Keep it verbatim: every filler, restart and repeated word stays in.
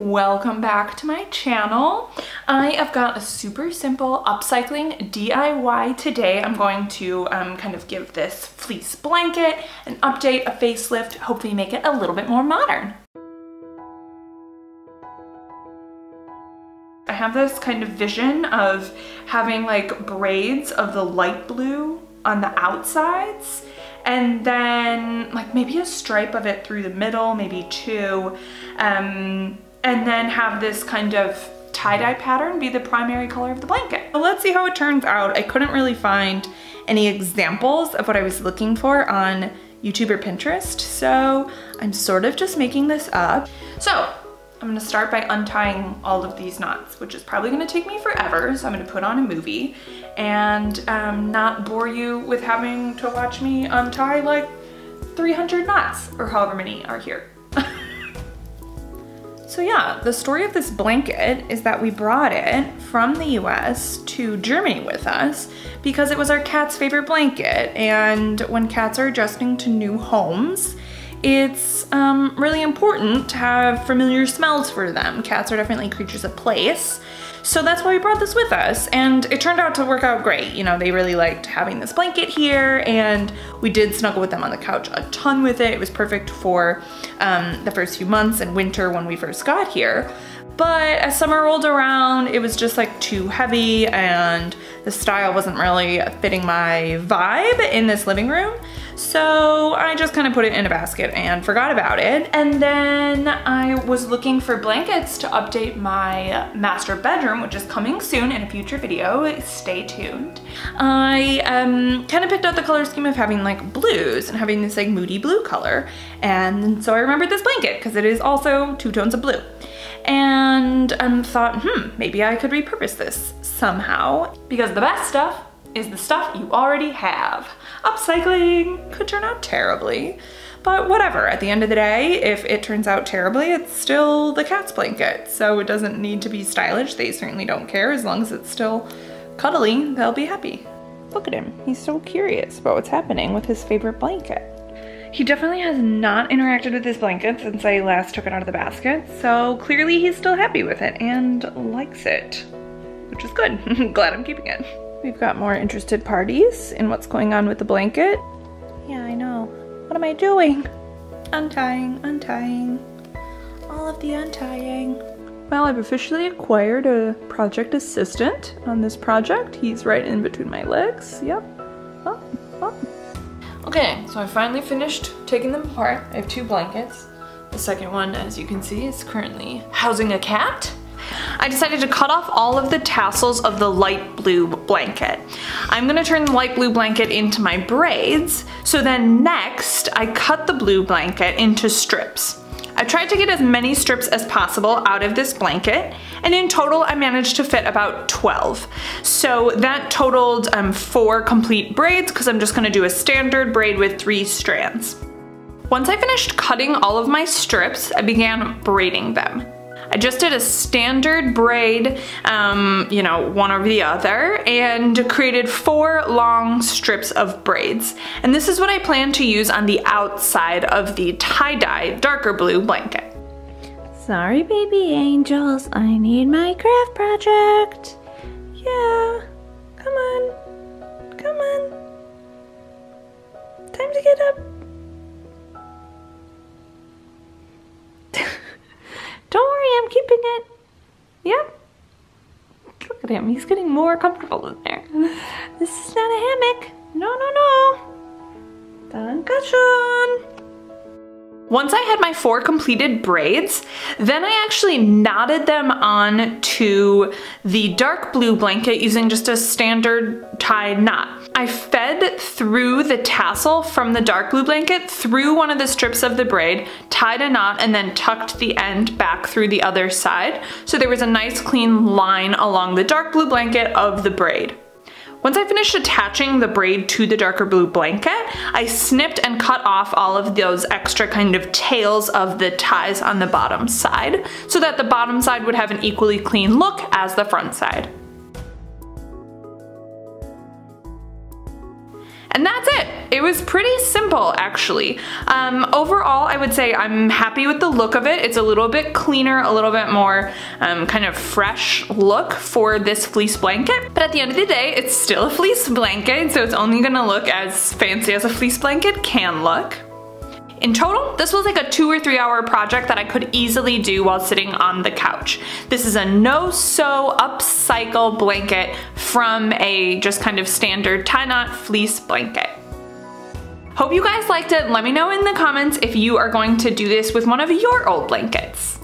Welcome back to my channel. I have got a super simple upcycling D I Y today. I'm going to um, kind of give this fleece blanket an update, a facelift, hopefully make it a little bit more modern. I have this kind of vision of having like braids of the light blue on the outsides and then like maybe a stripe of it through the middle, maybe two. Um, and then have this kind of tie-dye pattern be the primary color of the blanket. So let's see how it turns out. I couldn't really find any examples of what I was looking for on YouTube or Pinterest, so I'm sort of just making this up. So I'm gonna start by untying all of these knots, which is probably gonna take me forever, so I'm gonna put on a movie and um, not bore you with having to watch me untie like three hundred knots or however many are here. So yeah, the story of this blanket is that we brought it from the U S to Germany with us because it was our cat's favorite blanket. And when cats are adjusting to new homes, it's um, really important to have familiar smells for them. Cats are definitely creatures of place. So that's why we brought this with us. And it turned out to work out great. You know, they really liked having this blanket here, and we did snuggle with them on the couch a ton with it. It was perfect for um, the first few months in winter when we first got here. But as summer rolled around, it was just like too heavy and the style wasn't really fitting my vibe in this living room. So I just kind of put it in a basket and forgot about it. And then I was looking for blankets to update my master bedroom, which is coming soon in a future video. Stay tuned. I um, kind of picked out the color scheme of having like blues and having this like moody blue color. And so I remembered this blanket because it is also two tones of blue. And um, thought, hmm, maybe I could repurpose this somehow. Because the best stuff is the stuff you already have. Upcycling could turn out terribly, but whatever. At the end of the day, if it turns out terribly, it's still the cat's blanket. So it doesn't need to be stylish. They certainly don't care. As long as it's still cuddly, they'll be happy. Look at him. He's so curious about what's happening with his favorite blanket. He definitely has not interacted with his blanket since I last took it out of the basket, so clearly he's still happy with it and likes it, which is good. Glad I'm keeping it. We've got more interested parties in what's going on with the blanket. Yeah, I know. What am I doing? Untying, untying, all of the untying. Well, I've officially acquired a project assistant on this project. He's right in between my legs. Yep. Oh, oh. Okay, so I finally finished taking them apart. I have two blankets. The second one, as you can see, is currently housing a cat. I decided to cut off all of the tassels of the light blue blanket. I'm gonna turn the light blue blanket into my braids. So then next, I cut the blue blanket into strips. I tried to get as many strips as possible out of this blanket, and in total I managed to fit about twelve. So that totaled um, four complete braids, because I'm just gonna do a standard braid with three strands. Once I finished cutting all of my strips, I began braiding them. I just did a standard braid, um, you know, one over the other, and created four long strips of braids. And this is what I plan to use on the outside of the tie-dye darker blue blanket. Sorry, baby angels, I need my craft project. Yeah, come on, come on. Time to get up. Don't worry, I'm keeping it. Yep. Look at him, he's getting more comfortable in there. This is not a hammock. No, no, no. Dankeschön. Once I had my four completed braids, then I actually knotted them on to the dark blue blanket using just a standard tie knot. I fed through the tassel from the dark blue blanket through one of the strips of the braid, tied a knot, and then tucked the end back through the other side. So there was a nice clean line along the dark blue blanket of the braid. Once I finished attaching the braid to the darker blue blanket, I snipped and cut off all of those extra kind of tails of the ties on the bottom side so that the bottom side would have an equally clean look as the front side. And that's it. It was pretty simple, actually. Um, overall, I would say I'm happy with the look of it. It's a little bit cleaner, a little bit more um, kind of fresh look for this fleece blanket. But at the end of the day, it's still a fleece blanket, so it's only gonna look as fancy as a fleece blanket can look. In total, this was like a two or three hour project that I could easily do while sitting on the couch. This is a no-sew upcycle blanket from a just kind of standard tie-knot fleece blanket. Hope you guys liked it. Let me know in the comments if you are going to do this with one of your old blankets.